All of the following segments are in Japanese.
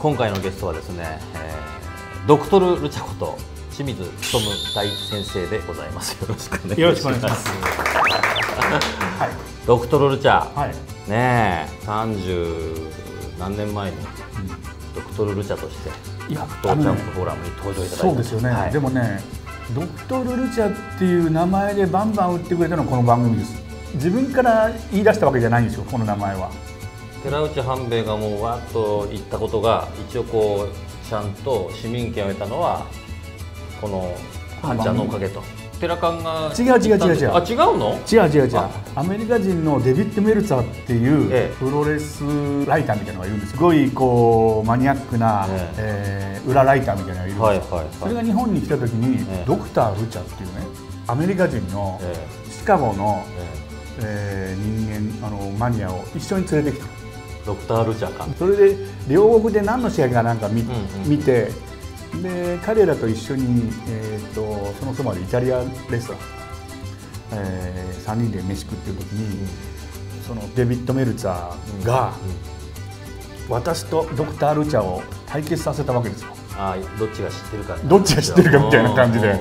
今回のゲストはですね、ドクトル・ルチャこと清水勉大先生でございます。よろしくお願いします。ドクトル・ルチャ、はい、ねえ30何年前にドクトル・ルチャとして格闘チャンプフォーラムに登場いただいた。そうですよね、はい、でもね、ドクトル・ルチャっていう名前でバンバン売ってくれたのはこの番組です。自分から言い出したわけじゃないんですよ、この名前は。寺内半兵衛がもうわっと言ったことが、一応こうちゃんと市民権を得たのはこの半ちゃんのおかげと。寺官が違う。あ、違うの？違う。アメリカ人のデビッド・メルツァーっていうプロレスライターみたいなのがいるんです。すごいこうマニアックな裏ライターみたいなのがいるんですよ。それが日本に来た時にドクター・ルチャっていうね、アメリカ人のシカゴの人間マニアを一緒に連れてきた。ドクター・ルチャか。それで両国で何の試合かなんか見て、で彼らと一緒に、そのそばでイタリアレストラン、3人で飯食ってる時に、そのデビッド・メルツァーが、私とドクター・ルチャを対決させたわけですよ。あ、どっちが知ってるかみたいな感じで。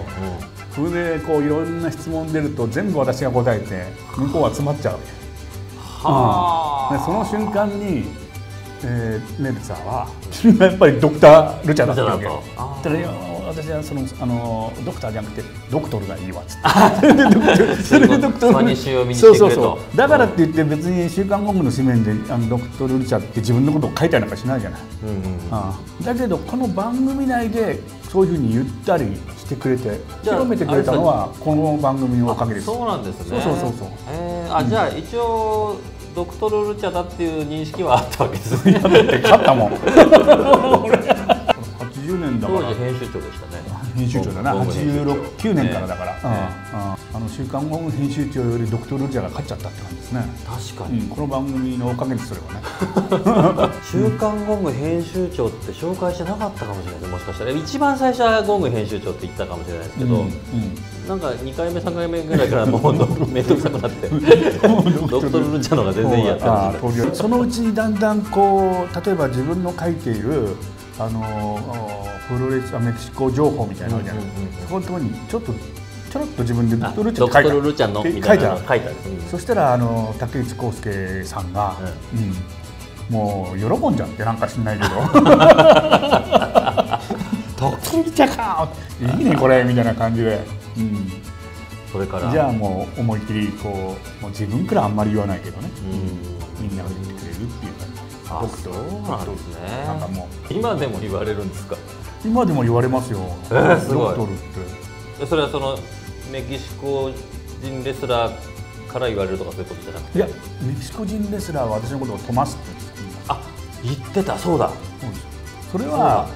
それでこういろんな質問出ると全部私が答えて、向こうは詰まっちゃう。うん、その瞬間に、メルツァーは君はやっぱりドクター・ルチャだったわけ。私はそのドクターじゃなくてドクトルがいいわっつってそれでドクトル、そうだからって言って別に「週刊ゴム」の紙面でドクトル・ルチャって自分のことを書いたりなんかしないじゃない。だけどこの番組内でそういうふうに言ったりしてくれて広めてくれたのはこの番組のおかげです。そうなんですね。じゃあ一応ドクトル・ルチャだっていう認識はあったわけですね。勝ったもん。80年だから当時編集長でしたね。編集長だな。86、9年からだから、週刊ゴム編集長よりドクトル・ルチャが勝っちゃったって感じですね。確かにこの番組のおかげです。それはね、週刊ゴム編集長って紹介してなかったかもしれない。もしかしたら一番最初はゴム編集長って言ったかもしれないですけど、なんか2回目3回目ぐらいからもう面倒くさくなってドクトル・ルチャの方が全然いいやったんです。そのうちにだんだんこう、例えば自分の書いているプロレスメキシコ情報みたいなのじゃない、そこのところにちょろっと自分でドクトル・ルチャの書いてある。そしたら竹内康介さんがもう喜んじゃって、なんか知んないけど「ドクトル・ルチャかいいねこれ」みたいな感じで、それからじゃあもう思いっきりこう自分からあんまり言わないけどね、みんなが言ってくれるっていう感じ。今でも言われるんですか？今でも言われますよ。すごい。ドクトルってそれはそのメキシコ人レスラーから言われるとかそういうことじゃなくて。いや、メキシコ人レスラーは私のことをトマスって言ってた。そうだ。それは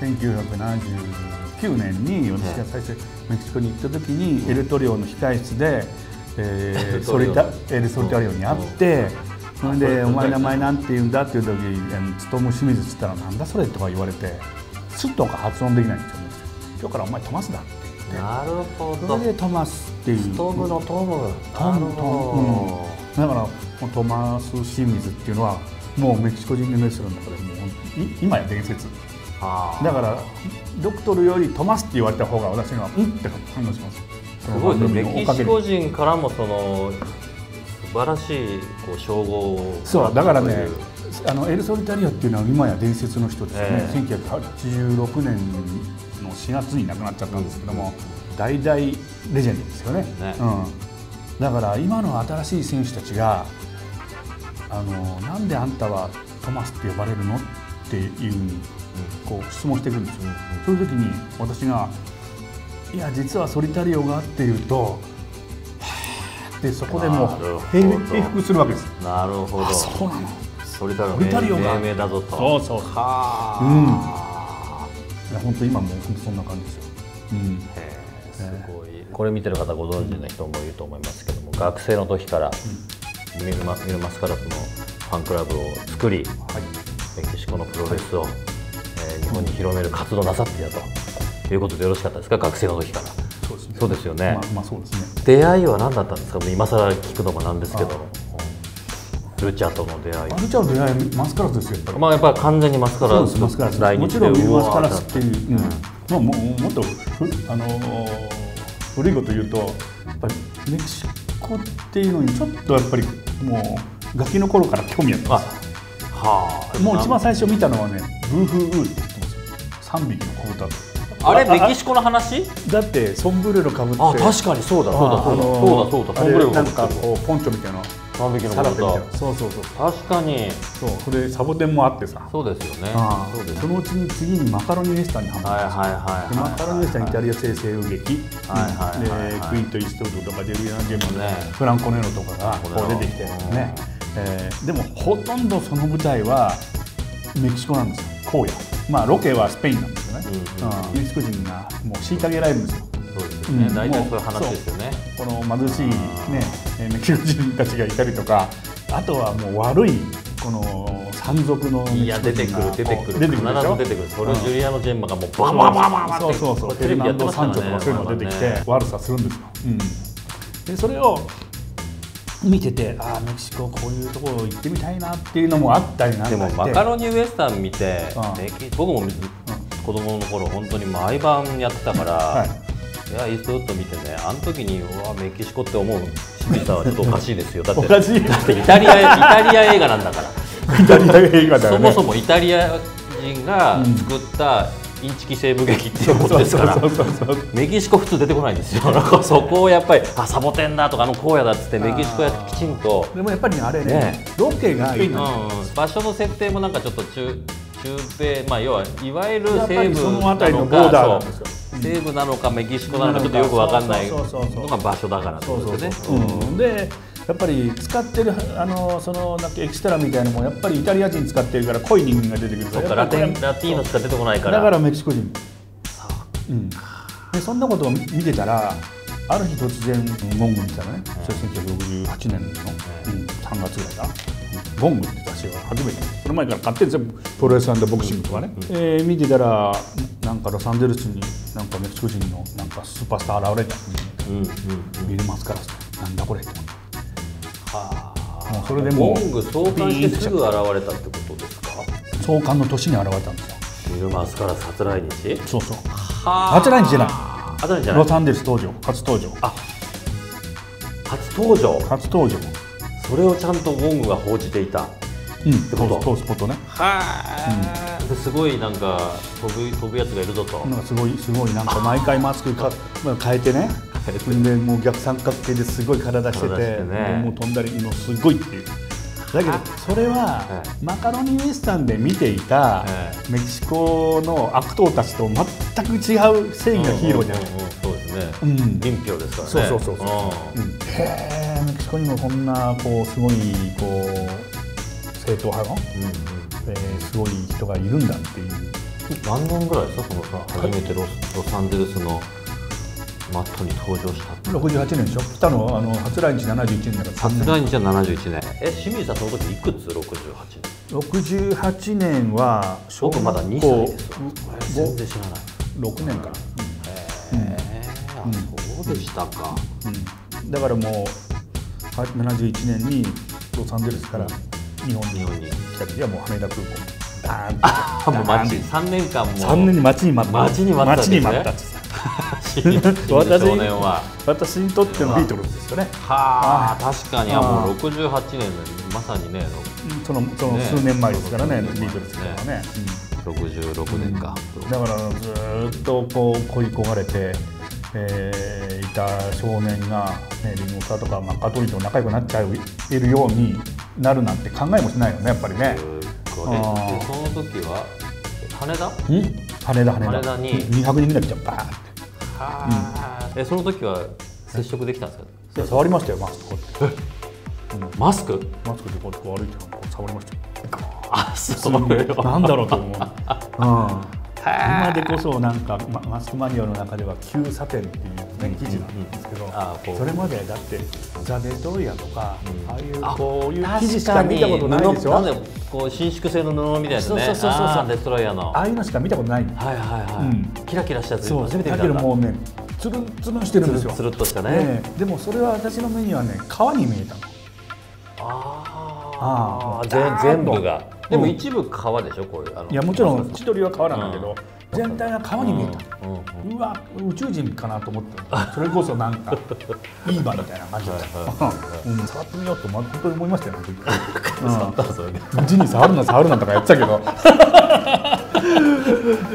1979年に私が最初メキシコに行った時にエルトリオの控え室でエルソリタリオに会って。それで「お前名前なんて言うんだ」っていう時「つとむ清水」っつったら「なんだそれ」とか言われて、すっとか発音できないんですよね。今日からお前トマスだって言って、なるほど、それでトマスっていう、ストムのトムだからトマス清水っていうのはもうメキシコ人のレスラーの中でも今や伝説だから、ドクトルよりトマスって言われた方が私には「うん」って反応します。すごいですね。メキシコ人からもその素晴らしいこう称号を。そうだからね、エル・ソリタリオっていうのは今や伝説の人ですよね。1986年の4月に亡くなっちゃったんですけども、大々レジェンドですよね。だから今の新しい選手たちがなんであんたはトマスって呼ばれるのっていうこう質問してくるんですよ。そういう時に私がいや実はソリタリオがあっていうと。でそこでもう平服するわけです。なるほど。そうなの。ソリタリオが命名だぞと。そうはあ。いや本当今もうそんな感じですよ。すごい。これ見てる方ご存知の人もいると思いますけども、学生の時からミルマスカラスのファンクラブを作り、メキシコのプロレスを日本に広める活動なさっていたということでよろしかったですか？学生の時から。そうですよね。出会いは何だったんですか？今更聞くのもなんですけど。ルチャとの出会い、ルチャの出会いマスカラスですよ、やっぱり。まあやっぱり完全にマスカラス、マスカラス、もちろんマスカラスっていう、まあもっと古いこと言うと、やっぱりメキシコっていうのにちょっとやっぱりもうガキの頃から興味あったんですよ。はあ。もう一番最初見たのはね、ブーフーウーって言ってますよ。3匹の子豚。あれメキシコの話？だってソンブレロかぶって。あ、確かにそうだそうだそうだそうだ。ソンブレロなんかこうポンチョみたいな。そうそうそう、確かにそう、これサボテンもあってさ。そうですよね。そのうちに次にマカロニエスタにハマって、マカロニエスタにイタリア西西部劇、クイント・イーストウッドとかジェルヤン・ジェームズ、フランコ・ネロとかが出てきてね。でもほとんどその舞台はメキシコなんですよ、荒野。まあロケはスペインなんですよね。メキシコ人がもう虐げられるんですよ。そうですね、大体そういう話ですよね。この貧しいねメキシコ人たちがいたりとか、あとはもう悪いこの山賊のいや出てくるでしょ。それをジュリアーノ・ジェンマがもうバンバンバンバンってそうテレビやってましたからね。山賊とかそういうのが出てきて悪さするんですよ。でそれを見てて、ああメキシコこういうところ行ってみたいなっていうのもあったりなんかして。でもマカロニウエスタン見て、僕も子供の頃本当に毎晩やってたから。いやイーストウッド見てね、あの時にうわメキシコって思う清水さんはちょっとおかしいですよ。だってイタリア映画なんだから。イタリア映画だよね。そもそもイタリア人が作ったインチキ西部劇っていうものですから、メキシコ普通出てこないんですよ。そこをやっぱりあサボテンだとかあの荒野だっつってメキシコやきちんと。でもやっぱりあれね、ロケがいいの。場所の設定もなんかちょっと中米、まあ要はいわゆる西部なのか西部なのかメキシコなのかちょっとよくわかんないのが場所だからってことですよね。でやっぱり使ってるそのなんかエキストラみたいなのもやっぱりイタリア人使ってるから濃い人間が出てくるから、ラティーノしか出てこないから、だからメキシコ人。そんなことを見てたらある日突然ゴングみたいなね、1968年の3月ぐらいかな。ゴングって雑誌は初めて、その前から買って全部プロレス&ボクシングとかね、見てたらなんかロサンゼルスになんかメキシコ人のなんかスーパースター現れたビル・マスカラス、なんだこれって思って。はあ、それでもうゴング創刊してすぐ現れたってことですか？創刊の年に現れたんですよ、ビル・マスカラス初来日。そうそう、初来日じゃない、ロサンゼルス登場、初登場。あ、初登場、初登場。それをちゃんとゴングが報じていたってこと。そう、スポットね。はあ。すごいなんか飛ぶやつがいるぞと。なんかすごいなんか毎回マスク変えてね。でもう逆三角形ですごい体してて、もう飛んだりもすごいっていう。だけどそれはマカロニウエスタンで見ていたメキシコの悪党たちと全く違う正義のヒーローじゃない。そうですね。民票ですからね。そうそうそうそう。メキシコにもこんなこうすごいこう正統派のすごい人がいるんだっていう。何年ぐらいですか、そのさ初めてロサンゼルスのマットに登場した。68年でしょ、来たの。初来日71年だから。初来日は71年。清水さんその時いくつ？68年。68年は僕まだ2歳ですわ。全然知らない。6年から。へえ、そうでしたか。だからもう71年にロサンゼルスから日本に来た時はもう羽田空港にバーンって待って3年間、もう3年に待ちに待ったってさ。私にとってのビートルズですよね。はあ、確かに。もう68年でまさにね、その数年前ですからね、ビートルズからね。66年か。だからずっとこう恋焦がれていた少年がリンゴスターとかマッカートニーと仲良くなっちゃえるようになるなんて考えもしないよね、やっぱりね。その時は羽田に200人ぐらい来ちゃう、バーって。その時は接触できたんですか？触りましたよ、マスク。マスクでこう歩いて触りましたよ。なんだろうと思う。今でこそなんかマスクマニアの中では「Q査点」っていう記事なんですけど、それまでだって「ザ・デトロイヤ」とかああいうこういう記事しか見たことないでしょ。伸縮性の布みたいなね、デトロイヤのああいうのしか見たことない。キラキラしたやつ初めて見たんだ。だけどもうね、つるんつるんしてるんですよ。つるっとしたね。でもそれは私の目にはね、皮に見えたの。ああ。全部が。でも一部皮でしょ、これ。いや、もちろん、千鳥は皮なんだけど、全体が皮に見えた。うわ、宇宙人かなと思った。それこそ、なんか、いい場みたいな感じだった。触ってみようと、本当に思いましたよね。触った、それで。うちに触るな、触るなとかやってたけど。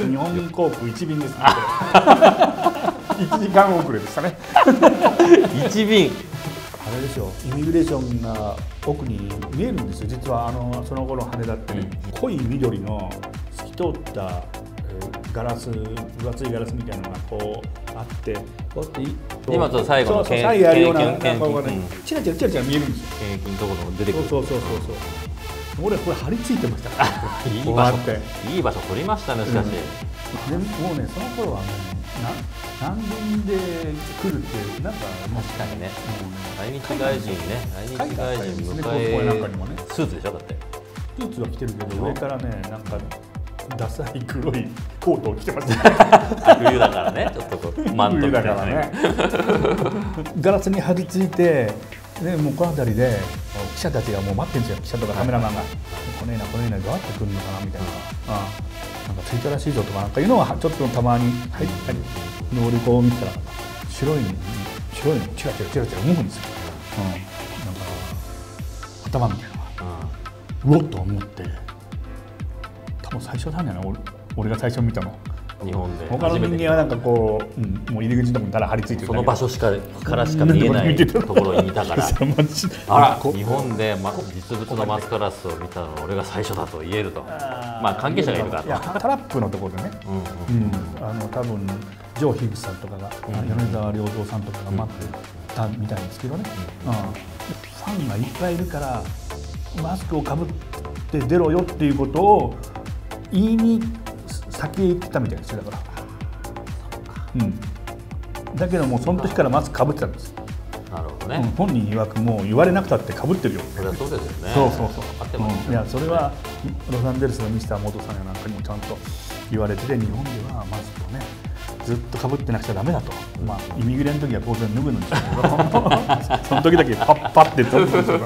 日本航空1便です。1時間遅れでしたね。1便。あれですよ、イミグレーションが奥に見えるんですよ、実はその頃羽田ってね、濃い緑の透き通ったガラス、分厚いガラスみたいなのがこうあって、こうやって今ちょっと最後の最後やるような顔がね、チラチラチラチラ見えるんですよ。景気のところも出てくる。そうそうそうそう。俺これ張り付いてましたから。いい場所、いい場所取りましたね、しかし。でもうね、その頃はね、何便で来るってなんか確かにね、来日外人ね、来日外人迎えスーツでしょ、だってスーツは着てるけど上からね、なんかダサい黒いコートを着てましたね。冬だからね、ちょっとこうマントみたいなね、ガラスに張り付いてね、もうこの辺りで記者たちがもう待ってるんですよ、記者とかカメラマンが来ねえな来ねえな、どうやって来るのかなみたいな、なんか着いたらしいぞとかなんかいうのはちょっとたまに入ったり、乗り子を見たら白いのチラチラチラチラ動くんですよ。なんか頭みたいなのがうおっと思って、多分最初なんじゃない、俺が最初見たの。日本で他の人間はなんかこうもう入り口のとこにただ張り付いてる、その場所しかからしか見えないところにいたから、あら日本で実物のマスカラスを見たの俺が最初だと言えると、まあ関係者がいるから、トラップのところでね、多分城樋口さんとかが、米沢良三さんとかが待ってたみたいですけどね、ファンがいっぱいいるからマスクをかぶって出ろよっていうことを言いに先へ行ってたみたいですよ、だから。だけどもうその時からマスクかぶってたんです。なるほどね。本人曰く、もう言われなくたってかぶってるよ。それはそうですよね。そうそうそう。いや、それはロサンゼルスのミスターモトさんやなんかにもちゃんと言われてて、日本ではマスクをねずっとかぶってなくちゃだめだと。まあイミグレの時は当然脱ぐんですけど、その時だけパッパって取ってるんですよ。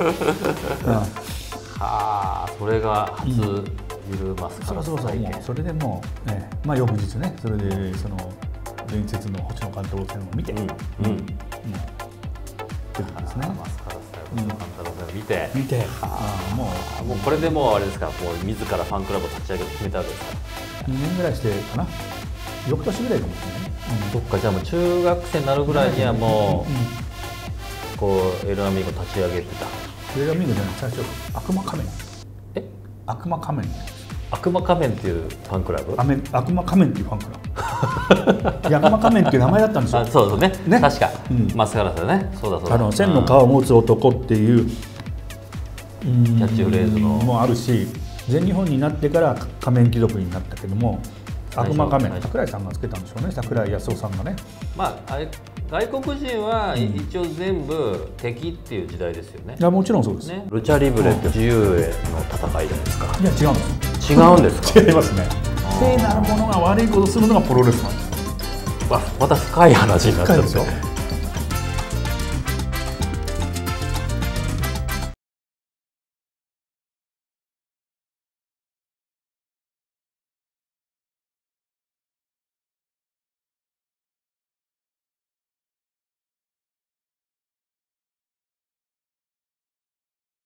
はあ、それが初。それでもう、まあ翌日ね、それでその伝説の星野勘太郎戦を見て、マスカラス対星野勘太郎戦を見て、もうこれでもうあれですか、もう自らファンクラブを立ち上げて決めたわけですか。2年ぐらいしてかな、翌年ぐらいかもしれない。そっか、じゃあもう中学生になるぐらいにはもうこうエルアミーゴ立ち上げてた。エルアミーゴじゃない、最初悪魔仮面。悪魔仮面。悪魔仮面っていうファンクラブ。悪魔仮面っていうファンクラブ。悪魔仮面っていう名前だったんですよ。そうですね。確か。マスカラスだね。そうだそうだ。千の皮を持つ男っていうキャッチフレーズのもあるし、全日本になってから仮面貴族になったけども、悪魔仮面。桜井さんがつけたんでしょうね。桜井康夫さんがね。まああれ外国人は一応全部敵っていう時代ですよね。いや、もちろんそうですね。ルチャリブレって自由への戦いじゃないですか。いや、違うんです。違うんですか。違いますね。聖なるものが悪いことするのがプロレスなんです。わ、また深い話になっちゃうんですよ。